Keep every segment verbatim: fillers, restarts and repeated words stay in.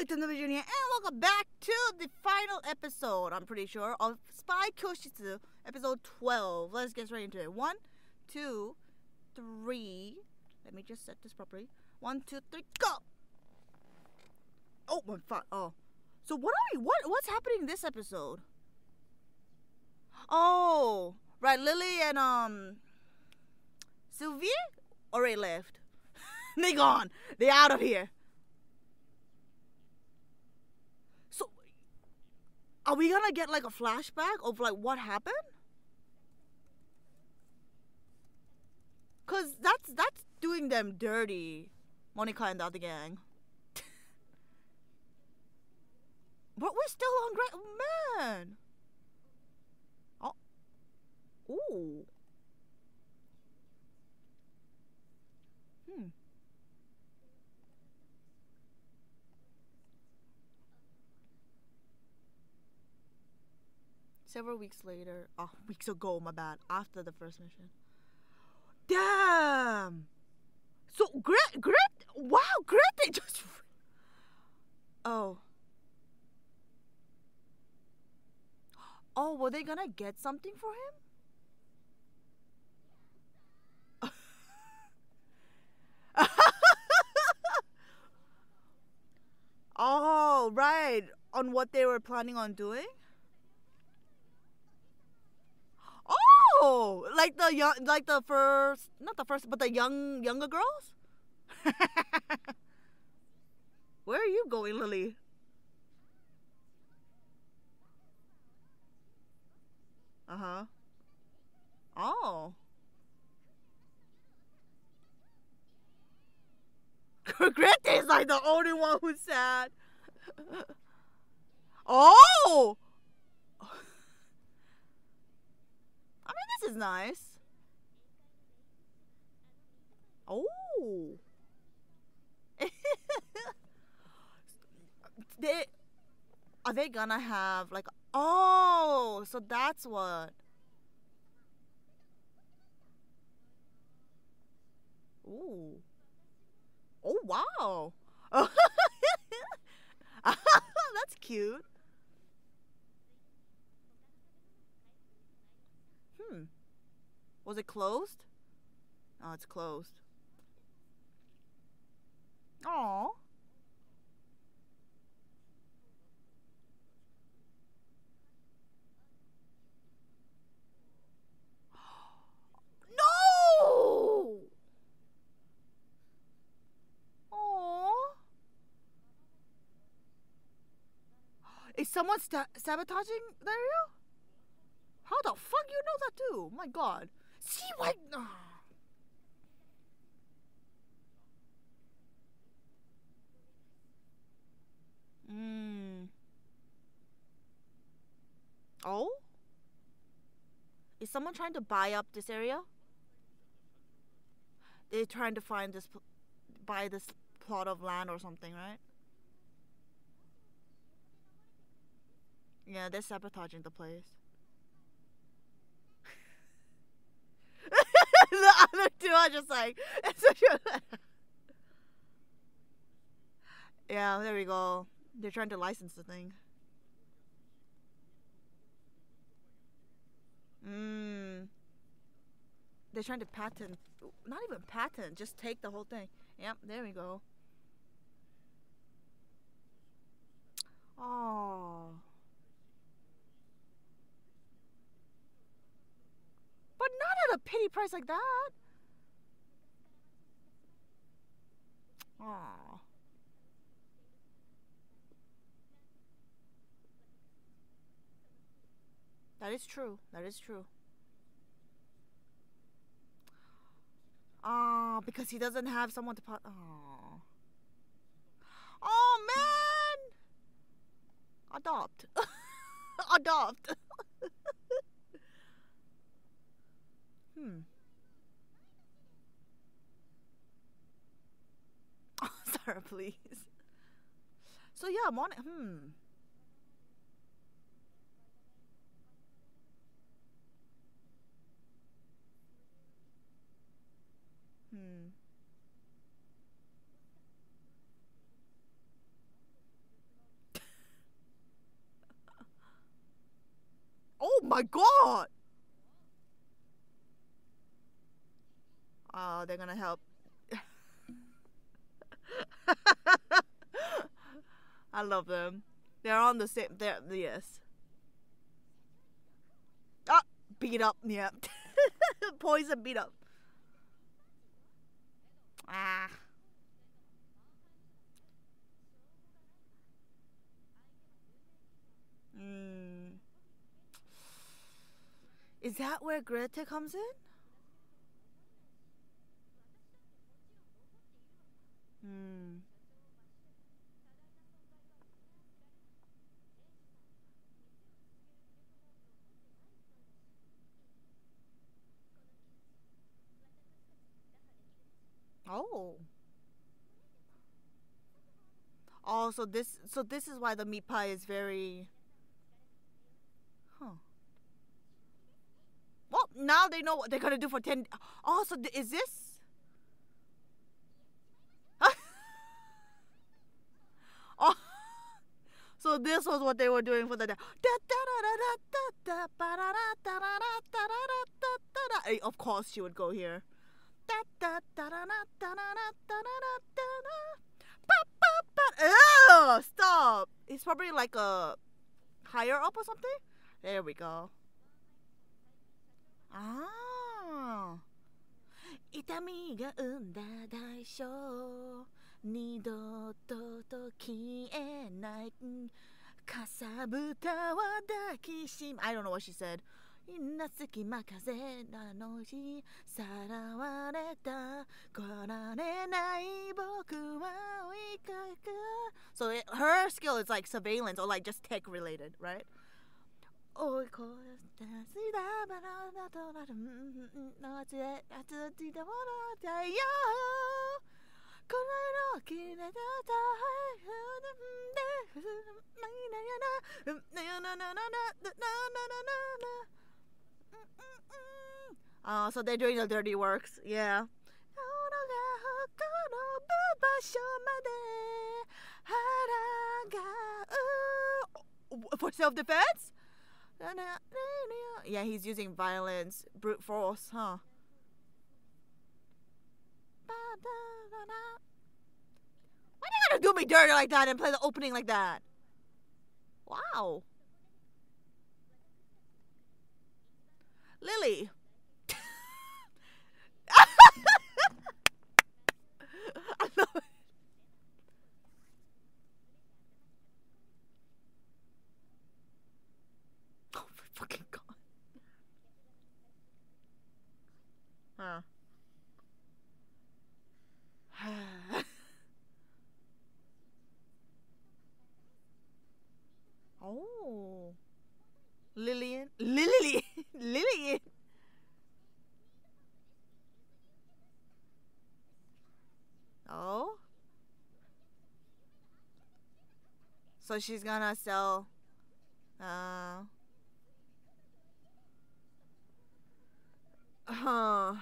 Hello, Ito Miku Junior, and welcome back to the final episode, I'm pretty sure, of Spy Kyoshitsu, episode twelve. Let's get straight into it. One, two, three. Let me just set this properly. One, two, three, go! Oh, my fuck. Oh. So what are we, what, what's happening this episode? Oh, right, Lily and, um, Sylvie already left. They gone. They out of here. So, are we gonna get like a flashback of like what happened? Cause that's, that's doing them dirty, Monica and the other gang. But we're still on Greta, man. Oh, ooh. Hmm. Several weeks later, oh, weeks ago, my bad, after the first mission. Damn! So, Grit, Grit, wow, Grit, they just... Oh. Oh, were they gonna get something for him? Oh, right, on what they were planning on doing? Oh, like the young, like the first, not the first, but the young, younger girls. Where are you going, Lily? Uh huh. Oh. Greta is like the only one who's sad. Oh. I mean, this is nice. Oh. they, are they gonna have like, oh, so that's what. Ooh. Oh, wow. That's cute. Hmm. Was it closed? Oh, it's closed. Aww. No! Aww. Is someone sta sabotaging the area? How the fuck you know that too? My god. See what? Oh. Mm. Oh? Is someone trying to buy up this area? They're trying to find this, buy this plot of land or something, right? Yeah, they're sabotaging the place. The other two are just like, yeah, there we go. They're trying to license the thing. Mmm. They're trying to patent, not even patent, just take the whole thing. Yep, there we go. Oh. But not at a pity price like that. Aww. That is true. That is true. Ah, because he doesn't have someone to pot. Oh. Oh man. Adopt. Adopt. Hmm. Oh, Sara, please. So yeah, Mon. Hmm. Hmm. Oh my god! Oh, they're gonna help. I love them. They're on the same. They're, yes. Ah! Beat up, yeah. Poison beat up. Ah. Mm. Is that where Greta comes in? Hmm. Oh. Oh, so this so this is why the meat pie is very. Huh. Well, now they know what they're gonna do for ten. Oh, so th is this? Oh, so this was what they were doing for the day. Of course, she would go here. Ew, stop! It's probably like a higher up or something. There we go. Ah. Itami ga unda daisho, nido to tokie nai kasabuta wa dakishim. I don't know what she said. Inatsuki makaze nanoji sarawareta koranenai boku wa uikaku. So it, her skill is like surveillance or like just tech related, right? Oh, so they're doing the dirty works, yeah. For self-defense? Yeah, he's using violence, brute force, huh? Why are you gonna do me dirty like that and play the opening like that? Wow. Lily. I love it. Fucking god. Huh. Oh. Lillian. Lillian. Lillian. Oh. So she's gonna sell. Uh. Huh.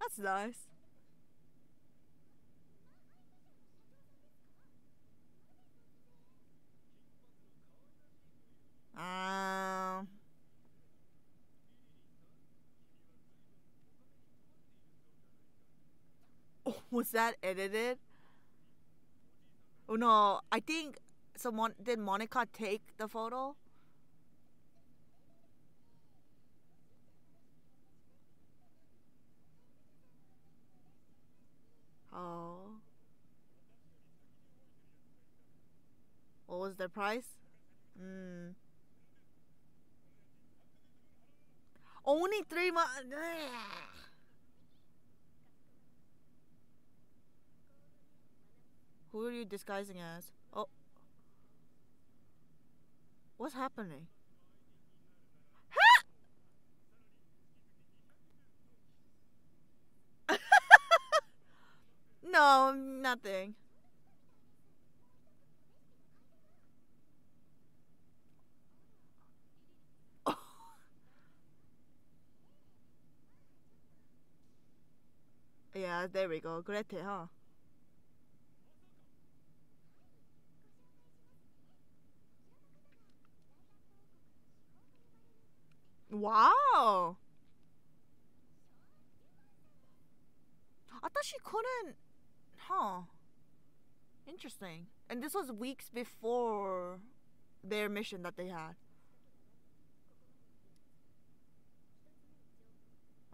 That's nice. Um. Was that edited? Oh no, I think someone did. Monica take the photo? Oh. What was the price? Mm. Only three months. Who are you disguising as? Oh. What's happening? Ha! No, nothing. Oh. there we go. Greta, huh? Wow! Atashi couldn't... Huh. Interesting. And this was weeks before their mission that they had.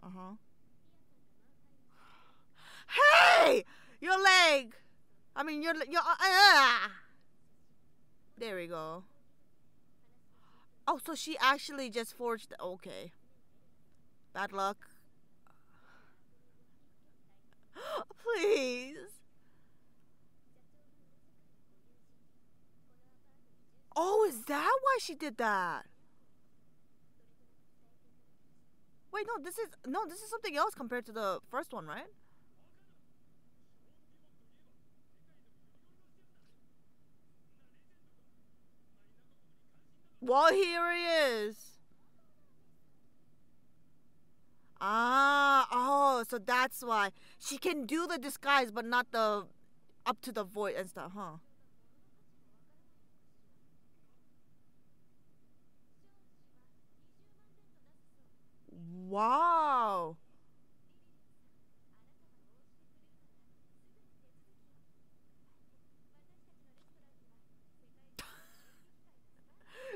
Uh-huh. Hey! Your leg! I mean, your... your uh, uh, there we go. Oh, so she actually just forged... Okay. Bad luck. Please. Oh, is that why she did that? Wait, no, this is... No, this is something else compared to the first one, right? Well, here he is. Ah, oh, so that's why. She can do the disguise, but not the up to the void and stuff, huh? Wow.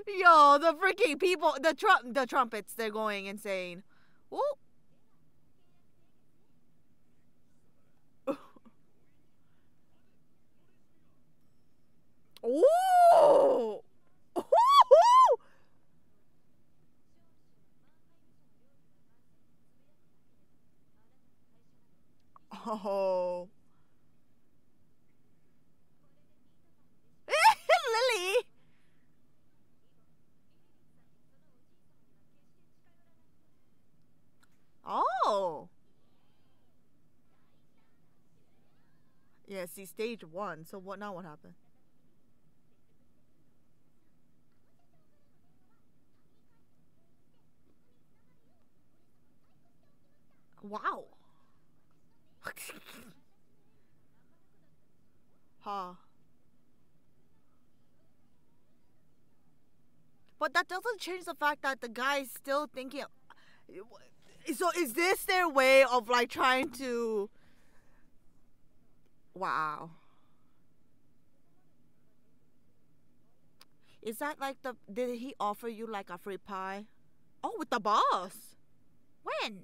Yo, the freaking people, the tru- the trumpets, they're going insane. Whoop. Ooh. Ooh. Oh. Lily. Oh. Yeah, see, stage one. So what now? What happened? Wow. Huh. But that doesn't change the fact that the guy is still thinking. So is this their way of like trying to... Wow. Is that like the... Did he offer you like a free pie? Oh, with the boss. When?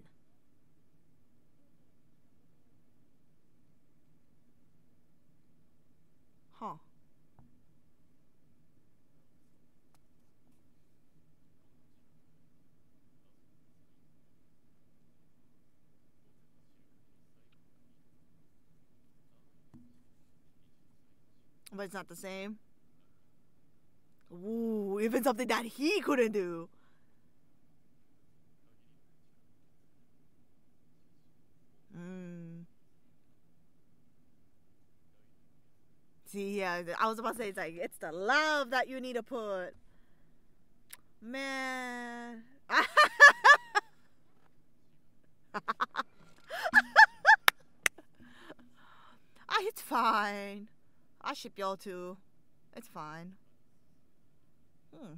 Huh. But it's not the same. Ooh, even something that he couldn't do. Mm. See, yeah, I was about to say, it's like, it's the love that you need to put. Man. It's fine. I ship y'all too. It's fine. Hmm.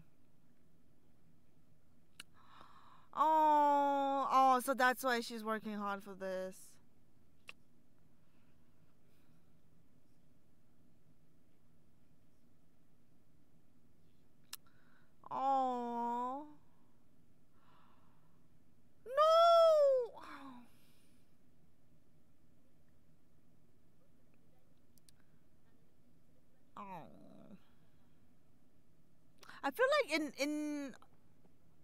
Oh, oh, so that's why she's working hard for this. Oh. No. I feel like in in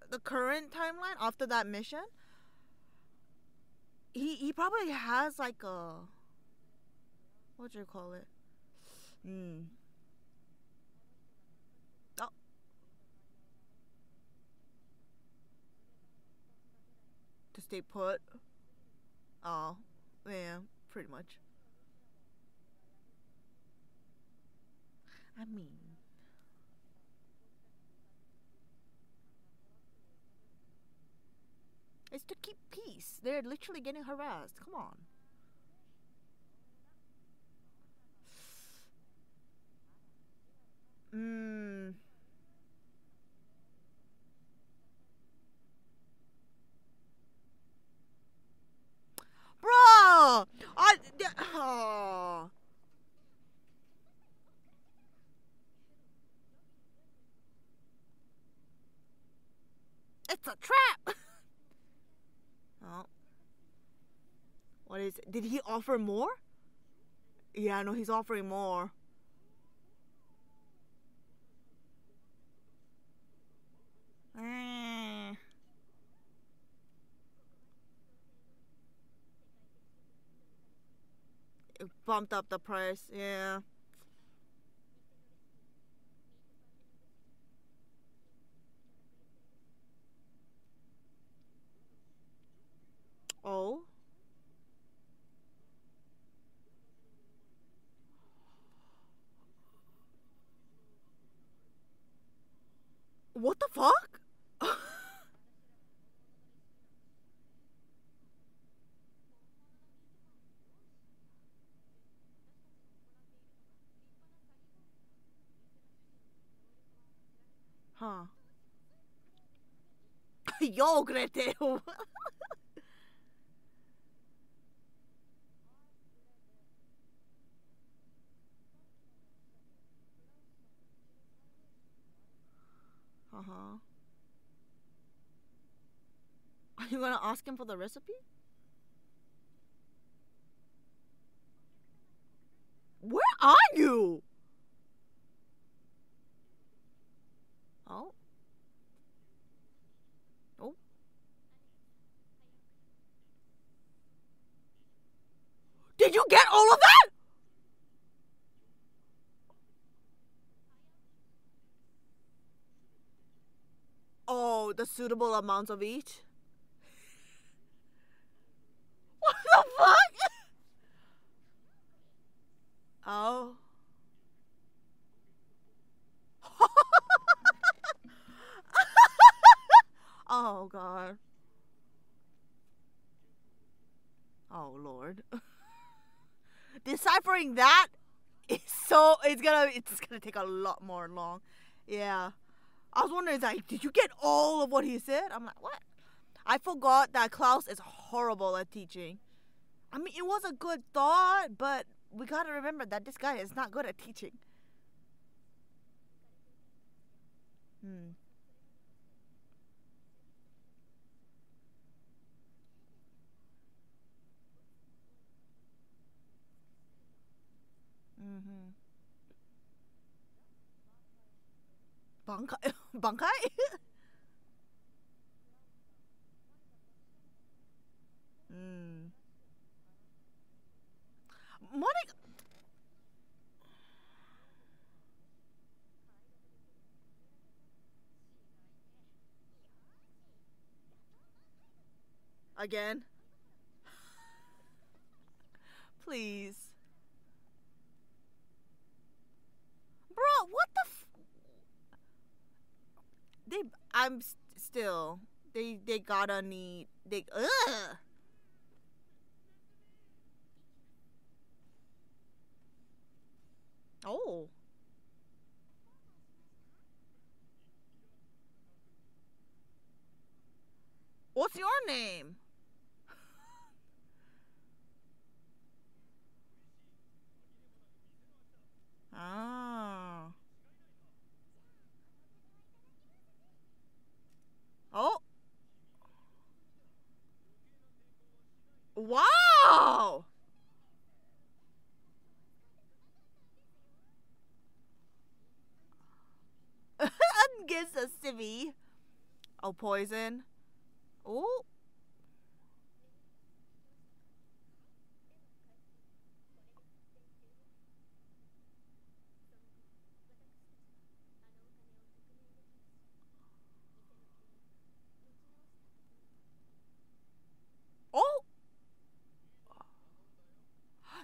the current timeline after that mission, he he probably has like a, what do you call it? Mm. Oh. To stay put. Oh, yeah, pretty much. I mean. It's to keep peace. They're literally getting harassed. Come on. Mmm. Bro! I. Oh. It's a trap! Oh. What is it? Did he offer more? Yeah, I know he's offering more. Mm. It bumped up the price, yeah. Oh. What the fuck? Huh. Yo, Greta. Uh-huh. Are you gonna ask him for the recipe? Where are you? Oh. Oh. Did you get all of that? Oh, the suitable amounts of each? What the fuck? Oh. Oh, God. Oh, Lord. Deciphering that is so, it's gonna, it's gonna take a lot more long. Yeah. I was wondering, like, did you get all of what he said? I'm like, what? I forgot that Klaus is horrible at teaching. I mean, it was a good thought, but we gotta remember that this guy is not good at teaching. Hmm. Mm-hmm. Bankai? Bankai? mm. Monica. Again? Please. Bro, what the f- They, I'm st still. They, they gotta need. They. Ugh. Oh. What's your name? Ah. Oh! Wow! Gives a civvy. Oh, poison. Oh.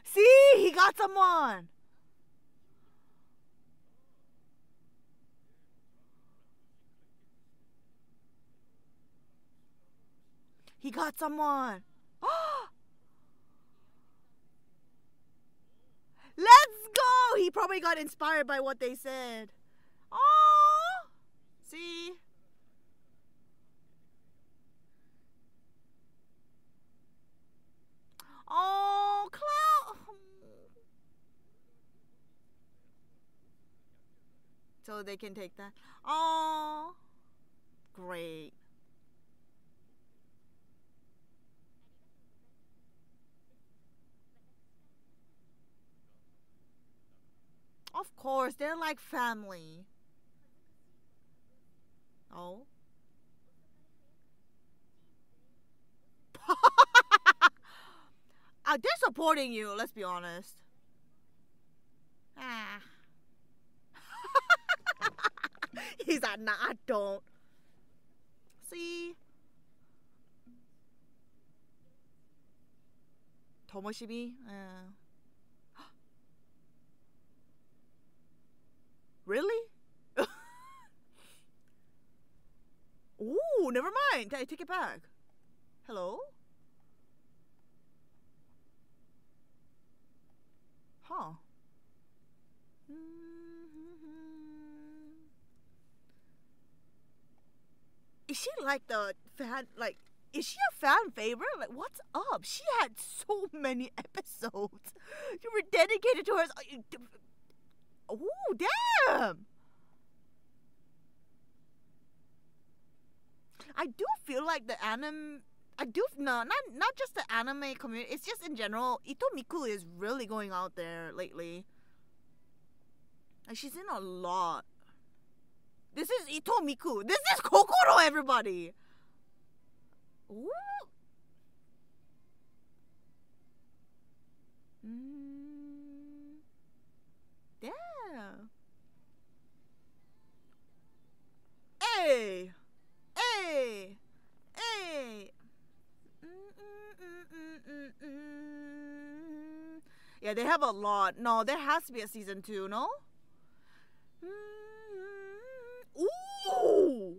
See, he got someone. He got someone. Let's go. He probably got inspired by what they said. See? Oh, Klaus! So they can take that. Oh, great. Of course, they're like family. Oh. Uh, they're supporting you, let's be honest. Ah. He's like, nah, I don't. See? Tomoshibi? Uh. Really? Ooh, never mind. I take it back. Hello? Huh. Mm-hmm. Is she like the fan, like, is she a fan favorite? Like, what's up? She had so many episodes. You were dedicated to her. Ooh, damn! I do feel like the anime... I do... No, not, not just the anime community. It's just in general. Ito Miku is really going out there lately. Like, she's in a lot. This is Ito Miku. This is Kokoro, everybody! Ooh! Mm. Yeah. Hey! Hey! Hey! Mm-mm-mm-mm-mm-mm. Yeah, they have a lot. No, there has to be a season two, no? Mm-hmm. Ooh!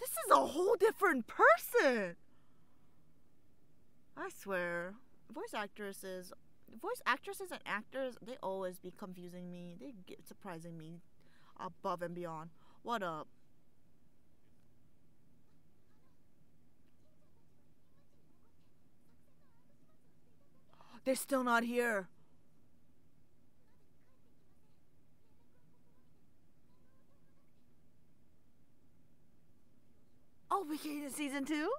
This is a whole different person! I swear. Voice actresses... Voice actresses and actors, they always be confusing me. They get surprising me above and beyond. What up? They're still not here. Oh, we came to season two?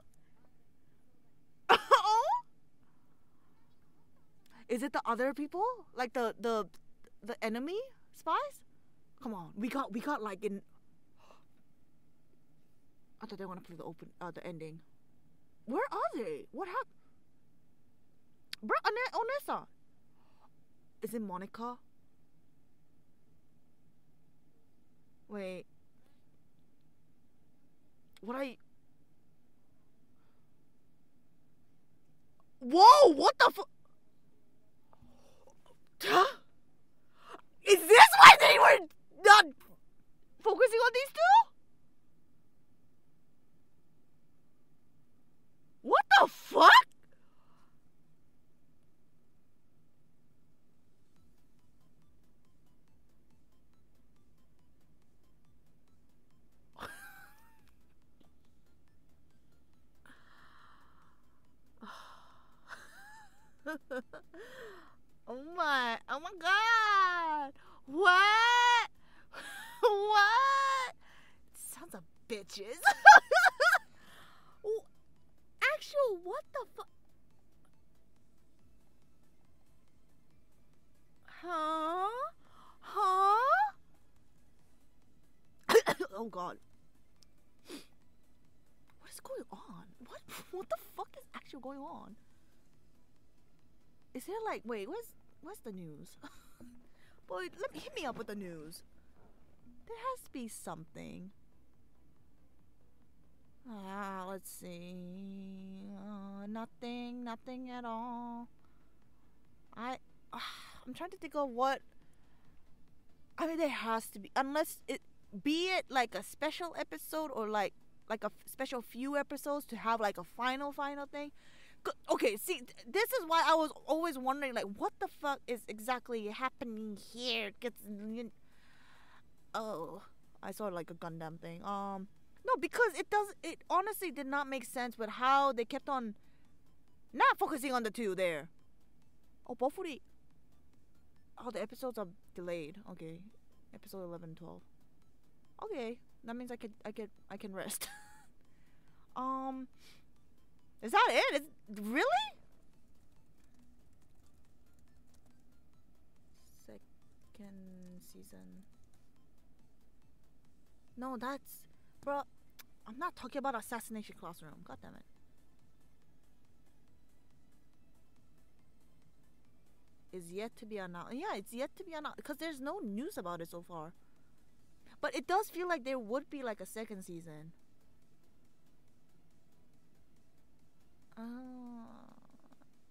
Oh? Is it the other people? Like the the the enemy spies? Come on, we got we got like in. I thought they want to play the open uh, the ending. Where are they? What happened? Bro, Annette, Onessa. Is it Monica? Wait. What I... Whoa, what the fu... Huh? Is this why they were not focusing on these two? What the fuck? Oh my, oh my god! What? What? Sons of bitches. Actual, what the fuck? Huh? Huh? Oh god. What is going on? What? What the fuck is actually going on? Is there like, wait, where's, where's the news? Boy, let me, hit me up with the news. There has to be something. Ah, let's see. Uh, nothing, nothing at all. I, uh, I'm trying to think of what. I mean, there has to be, unless it, be it like a special episode or like, like a special few episodes to have like a final, final thing. Okay, see, this is why I was always wondering, like, what the fuck is exactly happening here? Gets, oh, I saw like a Gundam thing. Um, no, because it does. It honestly did not make sense with how they kept on not focusing on the two there. Oh, hopefully. Oh, the episodes are delayed. Okay, episode eleven, twelve. Okay, that means I could, I could, I can rest. um, is that it? Is, really? Second season. No, that's, bro. I'm not talking about Assassination Classroom. God damn it. Is yet to be announced. Yeah, it's yet to be announced because there's no news about it so far. But it does feel like there would be like a second season. Uh,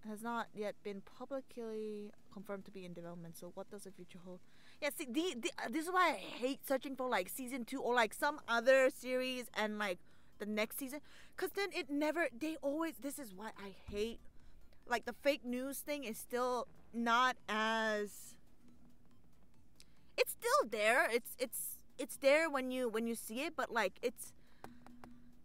has not yet been publicly confirmed to be in development. So what does the future hold? Yeah, see, the, the, uh, this is why I hate searching for like season two or like some other series and like the next season. Because then it never, they always, this is why I hate like the fake news thing is still not as, it's still there, it's it's it's there when you when you see it, but like it's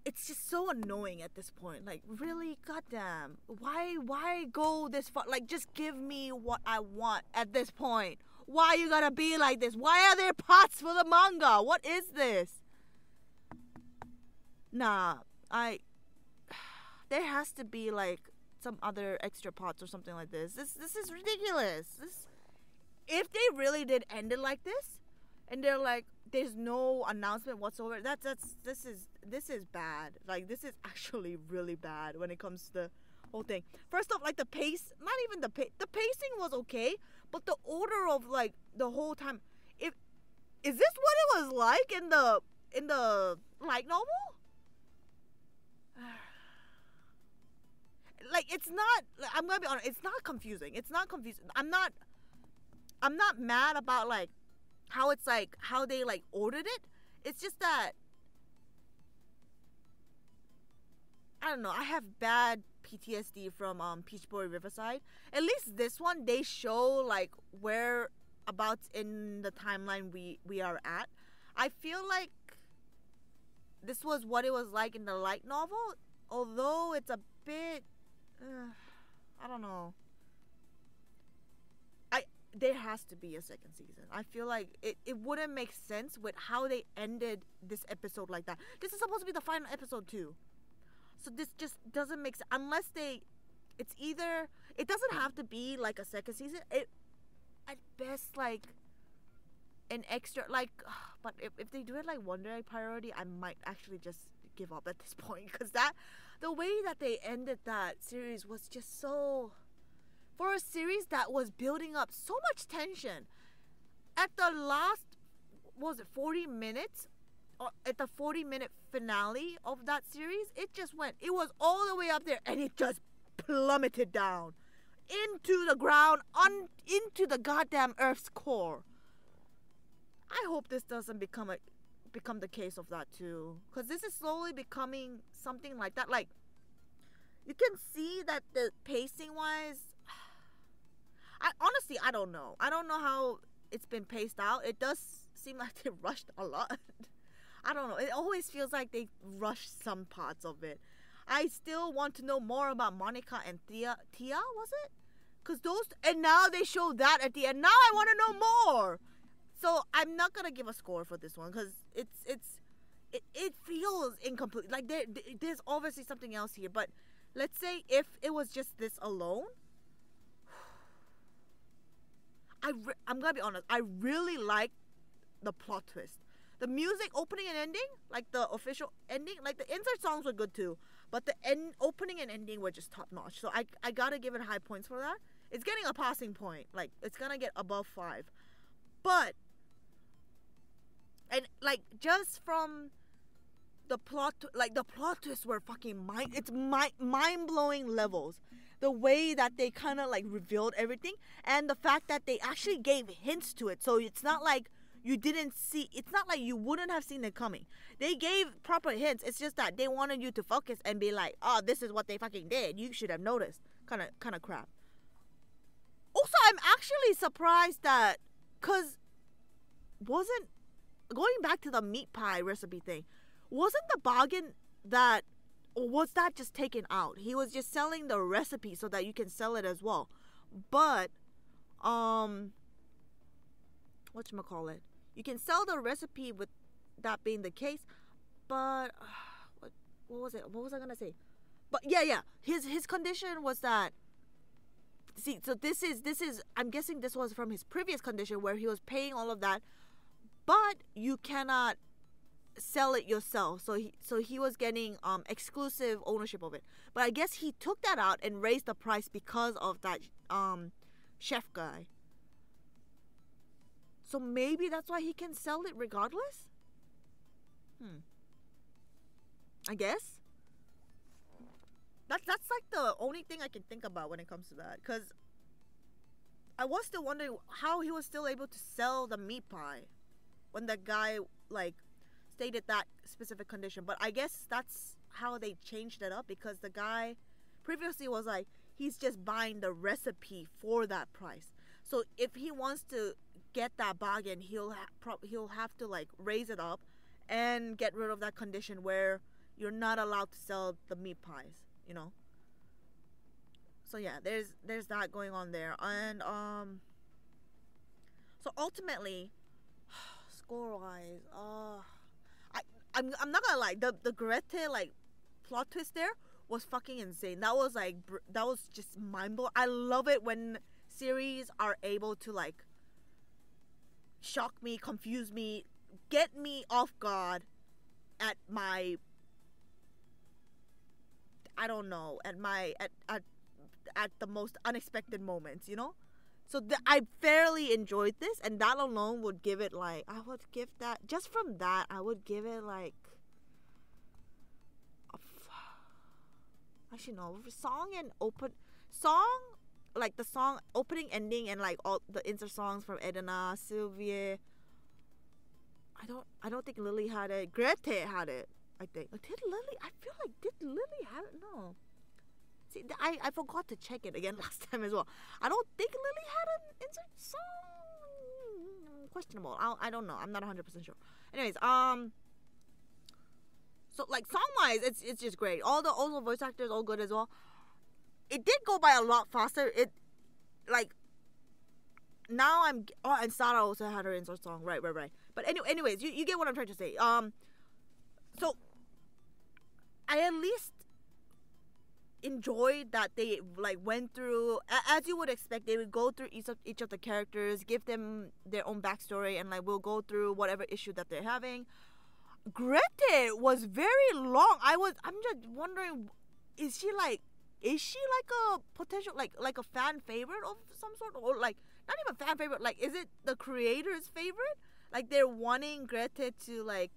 it's just so annoying at this point. Like really, goddamn, why why go this far? Like just give me what I want at this point. Why you gotta be like this? Why are there parts for the manga? What is this? Nah, I there has to be like some other extra pots or something like this. This this is ridiculous. This, if they really did end it like this, and they're like, there's no announcement whatsoever. That's that's this is this is bad. Like this is actually really bad when it comes to the whole thing. First off, like the pace, not even the pace. The pacing was okay, but the order of like the whole time. If is this what it was like in the in the light novel? Like it's not, I'm gonna be honest, it's not confusing. It's not confusing. I'm not I'm not mad about like how it's like how they like ordered it. It's just that I don't know, I have bad P T S D from um Peach Boy Riverside. At least this one they show like whereabouts in the timeline we, we are at. I feel like this was what it was like in the light novel, although it's a bit Uh, I don't know. I there has to be a second season. I feel like it, it wouldn't make sense with how they ended this episode like that. This is supposed to be the final episode too. So this just doesn't make sense. Unless they, it's either, it doesn't have to be like a second season. It at best like an extra like. But if, if they do it like Wonder Egg Priority, I might actually just give up at this point, because that the way that they ended that series was just so, for a series that was building up so much tension at the last, what was it, forty minutes, or at the forty minute finale of that series, it just went, it was all the way up there and it just plummeted down into the ground, on into the goddamn earth's core. I hope this doesn't become a become the case of that too, because this is slowly becoming something like that. Like you can see that the pacing wise, I honestly I don't know I don't know how it's been paced out. It does seem like they rushed a lot. I don't know, it always feels like they rush some parts of it. I still want to know more about Monica and Thea Thea was it? Because those, and now they show that at the end. Now I want to know more. So I'm not gonna give a score for this one because it's it's it, it feels incomplete. Like there there's obviously something else here, but let's say if it was just this alone, I re I'm gonna be honest. I really like the plot twist, the music opening and ending, like the official ending, like the insert songs were good too, but the end opening and ending were just top notch. So I I gotta give it high points for that. It's getting a passing point. Like it's gonna get above five, but. And like just from the plot, like the plot twists were fucking mind, it's mind, mind blowing levels. The way that they kind of like revealed everything, and the fact that they actually gave hints to it. So it's not like you didn't see, it's not like you wouldn't have seen it coming. They gave proper hints. It's just that they wanted you to focus and be like, oh, this is what they fucking did. You should have noticed. Kind of, kind of crap. Also, I'm actually surprised that, cause wasn't going back to the meat pie recipe thing, wasn't the bargain that, or was that just taken out? He was just selling the recipe so that you can sell it as well. But, um, whatchamacallit? You can sell the recipe with that being the case, but, uh, what, what was it? What was I gonna say? But yeah, yeah, his, his condition was that, see, so this is, this is, I'm guessing this was from his previous condition where he was paying all of that, but you cannot sell it yourself. So he, so he was getting um, exclusive ownership of it. But I guess he took that out and raised the price because of that um, chef guy. So maybe that's why he can sell it regardless? Hmm. I guess. That's, that's like the only thing I can think about when it comes to that. Because I was still wondering how he was still able to sell the meat pie when the guy, like, stated that specific condition. But I guess that's how they changed it up, because the guy previously was like, he's just buying the recipe for that price. So if he wants to get that bargain, he'll, ha pro he'll have to, like, raise it up and get rid of that condition where you're not allowed to sell the meat pies. You know, so yeah, there's there's that going on there, and um, so ultimately, score wise, uh, I I'm I'm not gonna lie, the the Greta like plot twist there was fucking insane. That was like br that was just mind blowing. I love it when series are able to like shock me, confuse me, get me off guard at my. I don't know, at my at at, at the most unexpected moments, you know. So the, I fairly enjoyed this, and that alone would give it like I would give that just from that I would give it like a f actually no song and open song like the song opening, ending, and like all the insert songs from Edna, Sylvie. I don't I don't think Lily had it. Greta had it. I think. Did Lily? I feel like did Lily have it? No. See, I, I forgot to check it again last time as well. I don't think Lily had an insert song. Questionable. I I don't know. I'm not one hundred percent sure. Anyways, um. So like song wise, it's it's just great. All the also voice actors all good as well. It did go by a lot faster. It like. Now I'm oh and Sara also had her insert song. Right right right. But anyway, anyways, you you get what I'm trying to say. Um. So, I at least enjoyed that they like went through, as you would expect, they would go through each of, each of the characters, give them their own backstory, and like we'll go through whatever issue that they're having. Greta was very long. I was, I'm just wondering, is she like, is she like a potential, like like a fan favorite of some sort? Or like, not even fan favorite, like is it the creator's favorite? Like they're wanting Greta to like,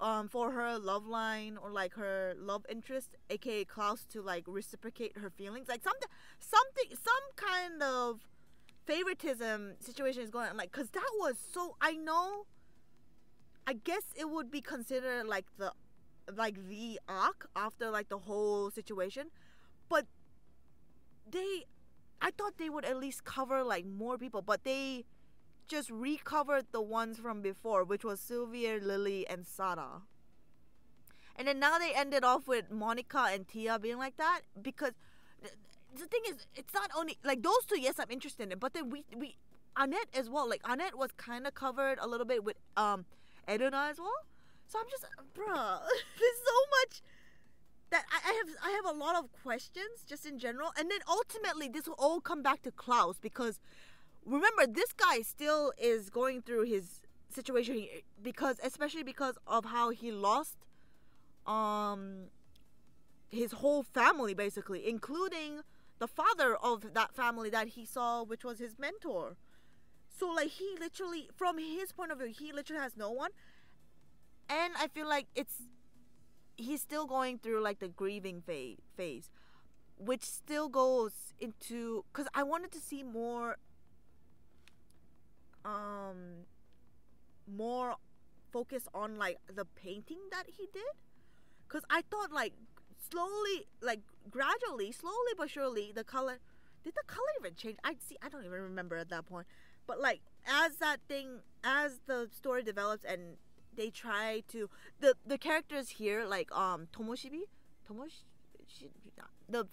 Um, for her love line or like her love interest, aka Klaus, to like reciprocate her feelings, like something, something, some kind of favoritism situation is going on. Like, cause that was so. I know. I guess it would be considered like the, like the arc after like the whole situation, but they, I thought they would at least cover like more people, but they just recovered the ones from before, which was Sylvia, Lily, and Sara. And then now they ended off with Monica and Thea being like that, because th the thing is, it's not only like those two. Yes, I'm interested in, but then we we Annette as well. Like Annette was kind of covered a little bit with um Edina as well. So I'm just, bruh, there's so much that I, I have. I have a lot of questions just in general, and then ultimately this will all come back to Klaus, because remember, this guy still is going through his situation because, especially because of how he lost um, his whole family, basically, including the father of that family that he saw, which was his mentor. So, like, he literally, from his point of view, he literally has no one. And I feel like it's, he's still going through, like, the grieving phase, which still goes into, because I wanted to see more Um, more focus on like the painting that he did, because I thought like slowly, like gradually, slowly but surely, the color did the color even change? I see, I don't even remember at that point. But like as that thing, as the story develops and they try to the the characters here, like um Tomoshibi, Tomosh, the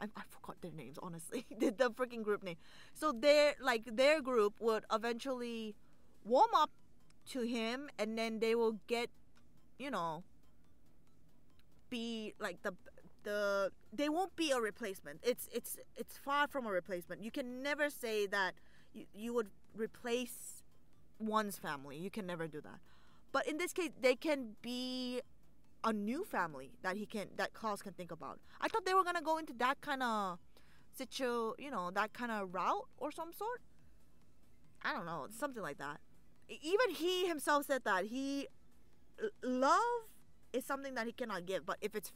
I, I forgot their names honestly. the, the freaking group name. So their like their group would eventually warm up to him, and then they will get, you know, be like the the they won't be a replacement. It's it's it's far from a replacement. You can never say that you, you would replace one's family. You can never do that. But in this case, they can be a new family that he can that Klaus can think about. I thought they were gonna go into that kind of situ, you know, that kind of route or some sort. I don't know, something like that. Even he himself said that he love is something that he cannot give, but if it's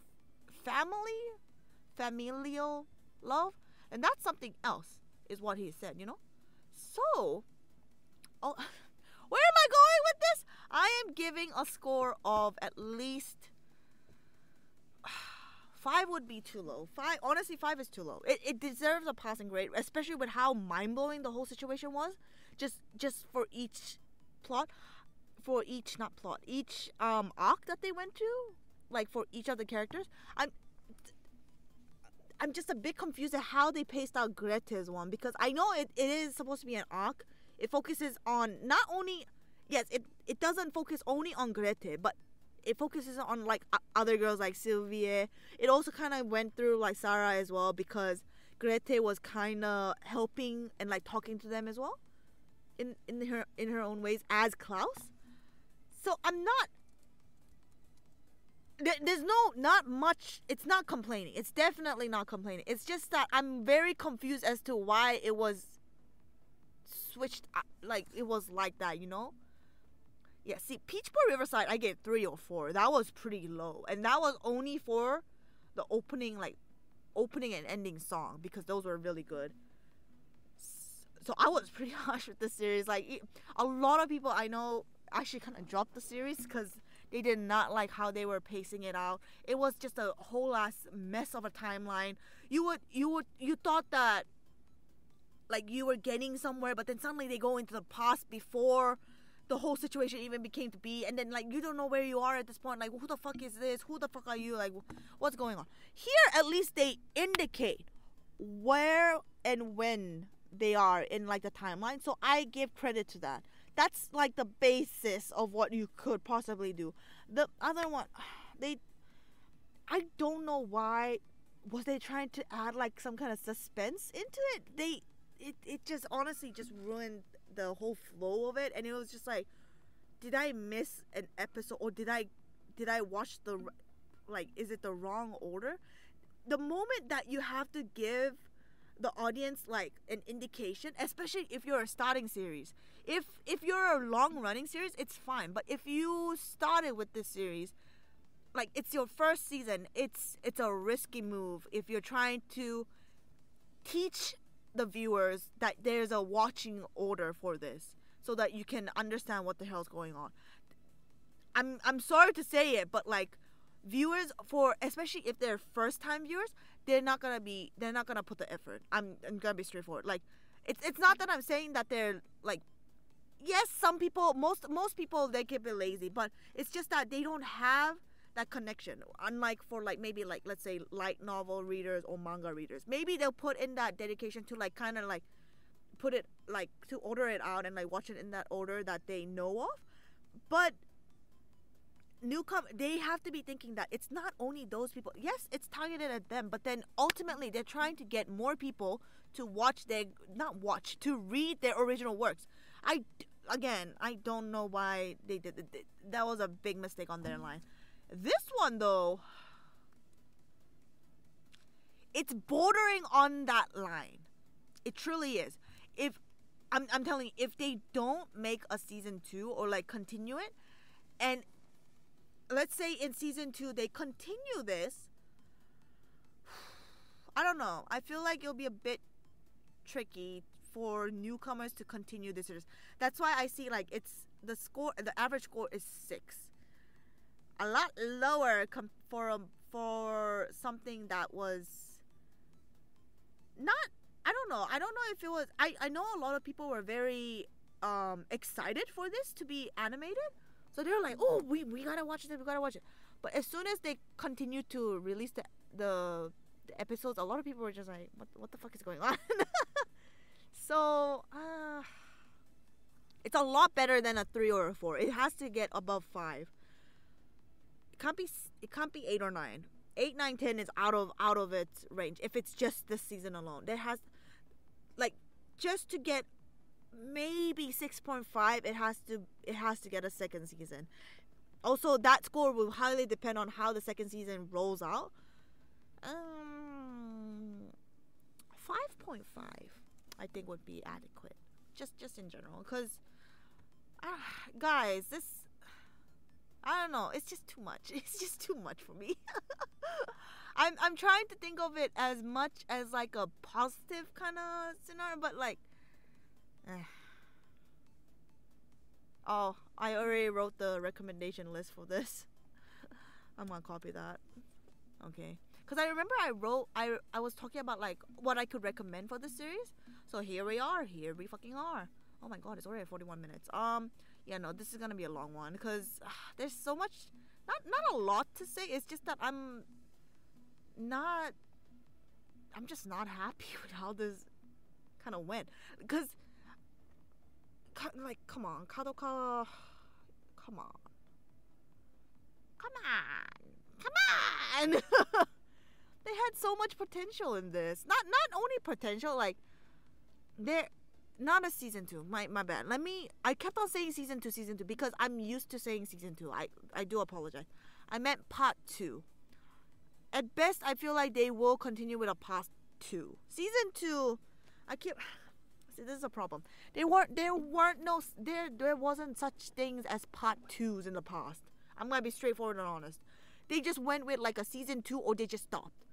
family, familial love, and that's something else, is what he said, you know. So, oh, where am I going with this? I am giving a score of at least. Five would be too low. Five, honestly, five is too low. It, it deserves a passing grade, especially with how mind-blowing the whole situation was. Just, just for each plot, for each not plot, each um arc that they went to, like for each of the characters. I'm, I'm just a bit confused at how they paced out Greta's one, because I know it, it is supposed to be an arc. It focuses on not only, yes, it it doesn't focus only on Greta, but it focuses on like other girls like Sylvie. It also kind of went through like Sara as well, because Grete was kind of helping and like talking to them as well, in in her in her own ways as Klaus. So I'm not. There, there's no not much. It's not complaining. It's definitely not complaining. It's just that I'm very confused as to why it was switched. Like it was like that, you know. Yeah, see, Peach Boy Riverside, I gave three or four. That was pretty low, and that was only for the opening, like opening and ending song, because those were really good. So I was pretty harsh with the series. Like a lot of people I know actually kind of dropped the series because they did not like how they were pacing it out. It was just a whole ass mess of a timeline. You would, you would, you thought that like you were getting somewhere, but then suddenly they go into the past before the whole situation even became to be, and then like you don't know where you are at this point. Like, who the fuck is this? Who the fuck are you? Like, what's going on? Here, at least they indicate where and when they are in like the timeline, so I give credit to that. That's like the basis of what you could possibly do. The other one, they, I don't know why, was they trying to add like some kind of suspense into it? They, it, it just honestly just ruined the whole flow of it, and it was just like, did I miss an episode, or did I did I watch the, like, is it the wrong order? The moment that you have to give the audience like an indication, especially if you're a starting series, if if you're a long running series, it's fine, but if you started with this series, like it's your first season, it's it's a risky move if you're trying to teach the viewers that there's a watching order for this, so that you can understand what the hell's going on. I'm I'm sorry to say it, but like viewers, for especially if they're first time viewers, they're not gonna be they're not gonna put the effort. I'm I'm gonna be straightforward. Like it's it's not that I'm saying that they're like, yes, some people, most most people, they can be lazy, but it's just that they don't have that connection, unlike for like maybe like let's say light novel readers or manga readers. Maybe they'll put in that dedication to like kind of like put it like to order it out and like watch it in that order that they know of. But newcomer, they have to be thinking that it's not only those people. Yes, it's targeted at them, but then ultimately they're trying to get more people to watch their not watch to read their original works. I again, I don't know why they did it. That was a big mistake on their line. This one though, it's bordering on that line. It truly is. If I'm, I'm telling you, if they don't make a season two or like continue it, and let's say in season two they continue this, I don't know. I feel like it'll be a bit tricky for newcomers to continue this series. That's why I see like it's the score. The average score is six. A lot lower com for um, for something that was not, I don't know. I don't know if it was... I, I know a lot of people were very um, excited for this to be animated. So they were like, oh, we, we gotta watch it, we gotta watch it. But as soon as they continued to release the, the, the episodes, a lot of people were just like, what, what the fuck is going on? So, uh, it's a lot better than a three or a four. It has to get above five. It can't be, it can't be eight or nine. Eight, nine, ten is out of out of its range. If it's just this season alone, that has, like, just to get maybe six point five, it has to it has to get a second season. Also, that score will highly depend on how the second season rolls out. Um, five point five, I think, would be adequate. Just just in general, because, uh, guys, this. I don't know. It's just too much. It's just too much for me. I'm I'm trying to think of it as much as like a positive kind of scenario, but like, eh. Oh, I already wrote the recommendation list for this. I'm gonna copy that. Okay, because I remember I wrote I I was talking about like what I could recommend for the series. So here we are. Here we fucking are. Oh my god, it's already forty-one minutes. Um. Yeah, no, this is gonna be a long one because uh, there's so much, not not a lot to say. It's just that I'm not, I'm just not happy with how this kind of went. Because, like, come on, Kadoka, come on, come on, come on. They had so much potential in this. Not not only potential, like they're. Not a season two. My my bad. Let me. I kept on saying season two, season two because I'm used to saying season two. I I do apologize. I meant part two. At best, I feel like they will continue with a part two. Season two. I keep. See, this is a problem. They weren't. There weren't no. There there wasn't such things as part twos in the past. I'm gonna be straightforward and honest. They just went with like a season two, or they just stopped.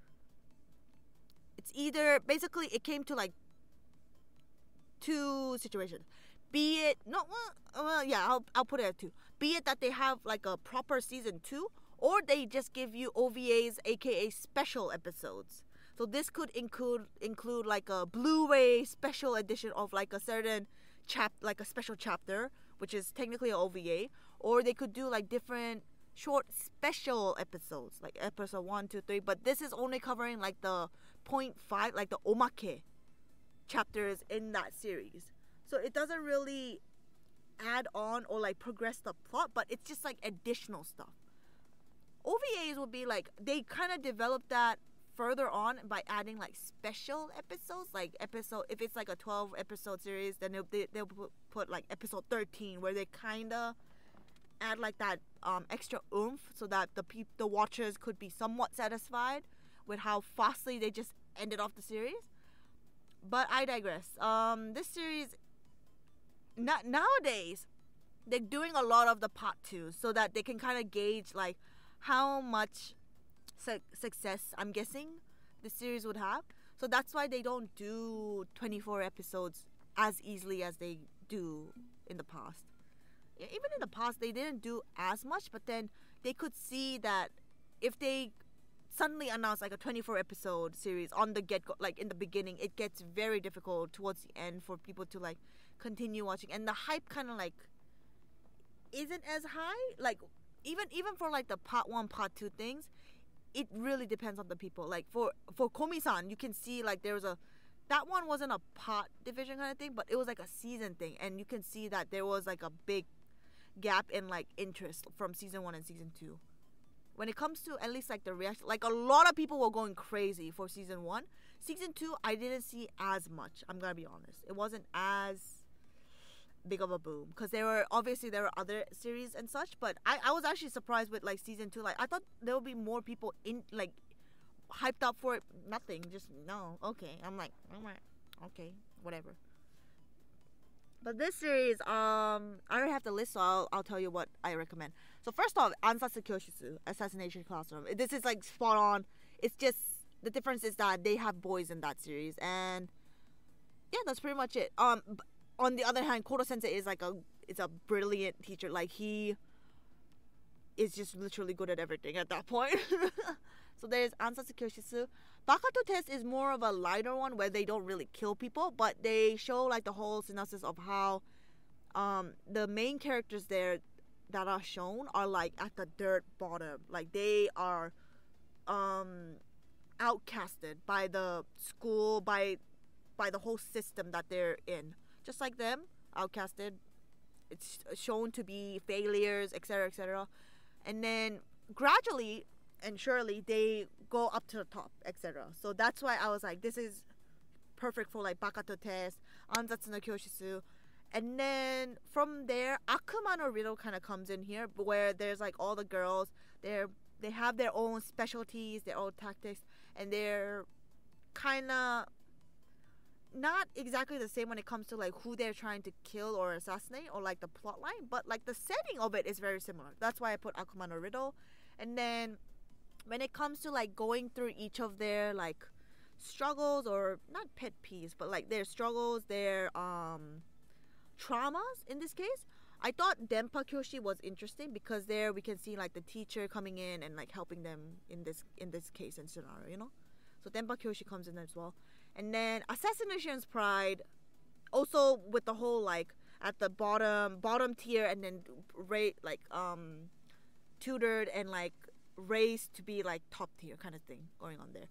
It's either basically it came to like. Two situations, be it no, well, yeah, I'll I'll put it at two. Be it that they have like a proper season two, or they just give you O V As, aka special episodes. So this could include include like a Blu-ray special edition of like a certain chap, like a special chapter, which is technically an O V A, or they could do like different short special episodes, like episode one, two, three. But this is only covering like the point five, like the omake. Chapters in that series, so it doesn't really add on or like progress the plot, but it's just like additional stuff. O V As would be like they kind of developed that further on by adding like special episodes, like episode, if it's like a twelve episode series, then they'll, they, they'll put like episode thirteen where they kind of add like that um extra oomph so that the peop the watchers could be somewhat satisfied with how fastly they just ended off the series. But I digress. Um, this series, na nowadays, they're doing a lot of the part two so that they can kind of gauge like how much su success I'm guessing the series would have. So that's why they don't do twenty-four episodes as easily as they do in the past. Even in the past, they didn't do as much, but then they could see that if they suddenly announce like a twenty-four episode series on the get-go, like in the beginning, it gets very difficult towards the end for people to like continue watching, and the hype kind of like isn't as high. Like even even for like the part one, part two things, it really depends on the people. Like for for Komi-san, you can see like there was a, that one wasn't a part division kind of thing, but it was like a season thing, and you can see that there was like a big gap in like interest from season one and season two. When it comes to at least like the reaction, like a lot of people were going crazy for season one. Season two, I didn't see as much. I'm gonna be honest. It wasn't as big of a boom because there were obviously there were other series and such. But I, I was actually surprised with like season two. Like I thought there would be more people in like hyped up for it. Nothing. Just no. Okay. I'm like, I'm like, okay, whatever. But this series, um, I already have the list, so I'll, I'll tell you what I recommend. So first off, Ansatsu Kyoushitsu, Assassination Classroom. This is like spot on. It's just, the difference is that they have boys in that series. And yeah, that's pretty much it. Um, on the other hand, Koro-sensei is like a, it's a brilliant teacher. Like he, is just literally good at everything at that point. So there's Ansatsu Kyoushitsu. Baka to Test is more of a lighter one where they don't really kill people, but they show like the whole synopsis of how um, the main characters there that are shown are like at the dirt bottom. Like they are um, outcasted by the school, by by the whole system that they're in. Just like them, outcasted. It's shown to be failures, et cetera, et cetera. And then gradually and surely they go up to the top, et cetera. So that's why I was like, this is perfect for like Baka to Test, Ansatsu no Kyoushitsu. And then from there, Akuma no Riddle kind of comes in here, where there's like all the girls. They're they have their own specialties, their own tactics, and they're kind of not exactly the same when it comes to like who they're trying to kill or assassinate or like the plot line, but like the setting of it is very similar. That's why I put Akuma no Riddle. And then when it comes to like going through each of their like struggles, or not pet peeves, but like their struggles, their um traumas in this case, I thought Denpa Kyoushi was interesting because there we can see like the teacher coming in and like helping them in this in this case and scenario, you know. So Denpa Kyoushi comes in as well. And then Assassin's Pride, also with the whole like at the bottom bottom tier, and then rate like um tutored and like raised to be like top tier kind of thing going on there.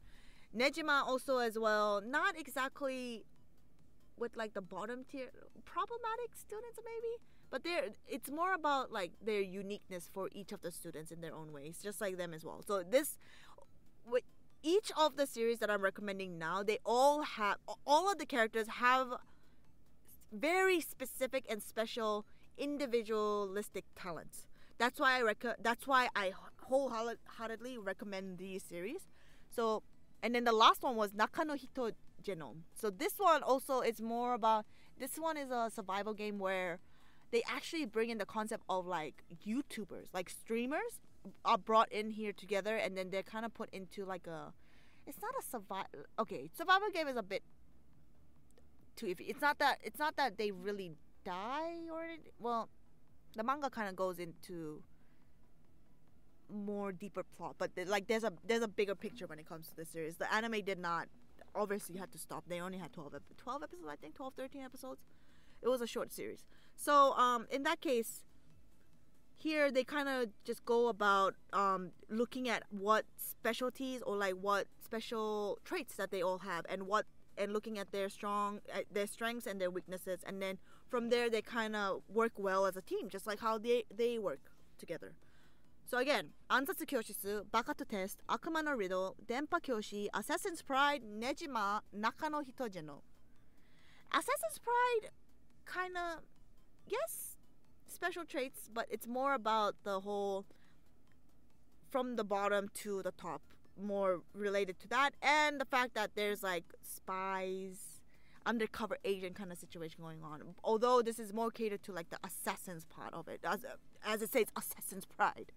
Negima also as well, not exactly with like the bottom tier problematic students maybe, but there it's more about like their uniqueness for each of the students in their own ways, just like them as well. So this with each of the series that I'm recommending now, they all have, all of the characters have very specific and special individualistic talents. That's why I rec- that's why I wholeheartedly recommend these series. So, and then the last one was Naka no Hito Genome. So this one also is more about, this one is a survival game where they actually bring in the concept of like YouTubers, like streamers are brought in here together, and then they're kind of put into like a, it's not a survival, okay, survival game is a bit too iffy. It's not that, it's not that they really die or, well, the manga kind of goes into more deeper plot, but like there's a there's a bigger picture when it comes to this series. The anime did not, obviously had to stop. They only had twelve, twelve episodes, I think, twelve, thirteen episodes. It was a short series. So um, in that case, here they kind of just go about um, looking at what specialties or like what special traits that they all have, and what and looking at their strong uh, their strengths and their weaknesses, and then from there they kind of work well as a team, just like how they they work together. So again, Ansatsu Kyoushitsu, Baka to Test, Akuma no Riddle, Denpa Kyoushi, Assassin's Pride, Negima, Naka no Hito Genome. Assassin's Pride, kind of, yes, special traits, but it's more about the whole from the bottom to the top, more related to that, and the fact that there's like spies, undercover agent kind of situation going on. Although this is more catered to like the assassins part of it, as, as it says, Assassin's Pride.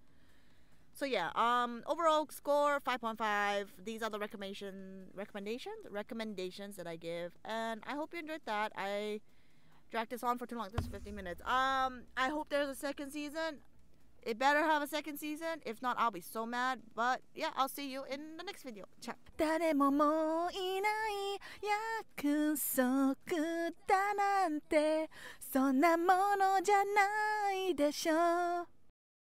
So yeah, um, overall score five point five. These are the recommendation recommendations recommendations that I give, and I hope you enjoyed that. I dragged this on for too long. This is fifteen minutes. Um, I hope there's a second season. It better have a second season. If not, I'll be so mad. But yeah, I'll see you in the next video. Ciao. Daremo mo inai yakusoku da nante, sonna mono janai desho.